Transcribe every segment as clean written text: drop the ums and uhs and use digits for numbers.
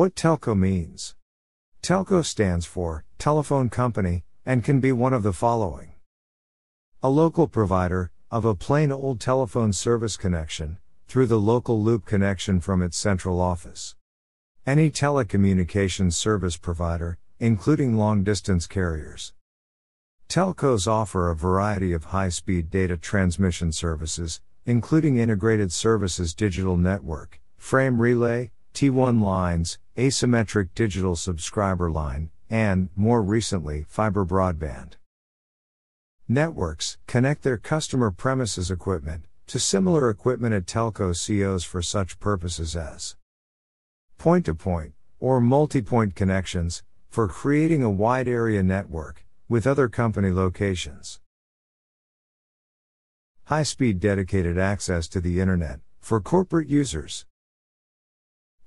What telco means? Telco stands for telephone company and can be one of the following: a local provider of a plain old telephone service connection through the local loop connection from its central office. Any telecommunications service provider, including long-distance carriers. Telcos offer a variety of high-speed data transmission services, including integrated services digital network, frame relay, T1 lines, asymmetric digital subscriber line, and, more recently, fiber broadband. Networks connect their customer premises equipment to similar equipment at telco COs for such purposes as point-to-point, or multi-point connections, for creating a wide area network with other company locations. High-speed dedicated access to the internet for corporate users.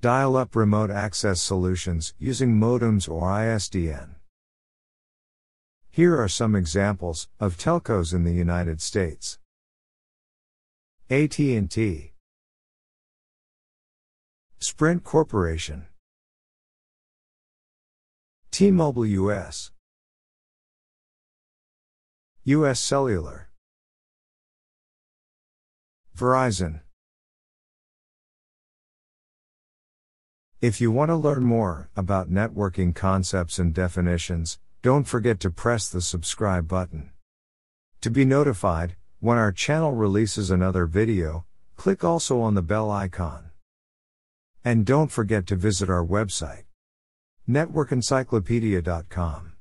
Dial-up remote access solutions using modems or ISDN. Here are some examples of telcos in the United States. AT&T, Sprint Corporation, T-Mobile US, US Cellular, Verizon. If you want to learn more about networking concepts and definitions, don't forget to press the subscribe button. To be notified when our channel releases another video, click also on the bell icon. And don't forget to visit our website, networkencyclopedia.com.